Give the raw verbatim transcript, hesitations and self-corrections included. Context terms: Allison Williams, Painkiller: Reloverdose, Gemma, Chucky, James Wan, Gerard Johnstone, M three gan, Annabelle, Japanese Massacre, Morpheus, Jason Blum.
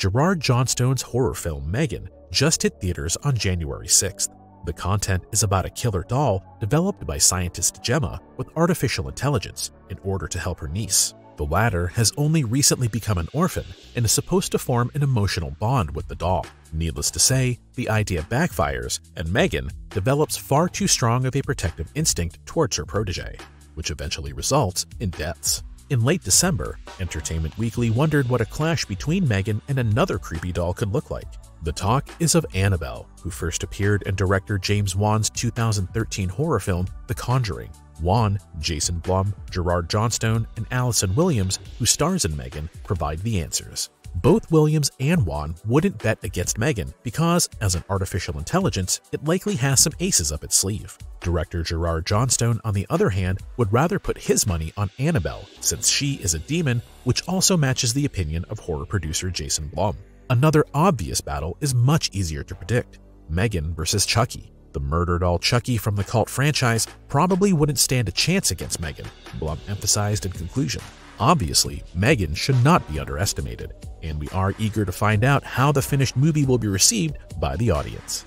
Gerard Johnstone's horror film M three gan just hit theaters on January sixth. The content is about a killer doll developed by scientist Gemma with artificial intelligence in order to help her niece. The latter has only recently become an orphan and is supposed to form an emotional bond with the doll. Needless to say, the idea backfires and M three gan develops far too strong of a protective instinct towards her protege, which eventually results in deaths. In late December, Entertainment Weekly wondered what a clash between M three gan and another creepy doll could look like. The talk is of Annabelle, who first appeared in director James Wan's two thousand thirteen horror film The Conjuring. Wan, Jason Blum, Gerard Johnstone, and Allison Williams, who stars in M three gan, provide the answers. Both Williams and Wan wouldn't bet against M three gan because, as an artificial intelligence, it likely has some aces up its sleeve. Director Gerard Johnstone, on the other hand, would rather put his money on Annabelle since she is a demon, which also matches the opinion of horror producer Jason Blum. Another obvious battle is much easier to predict: M three gan versus Chucky. The murder doll Chucky from the cult franchise probably wouldn't stand a chance against M three gan, Blum emphasized in conclusion. Obviously, M three gan should not be underestimated, and we are eager to find out how the finished movie will be received by the audience.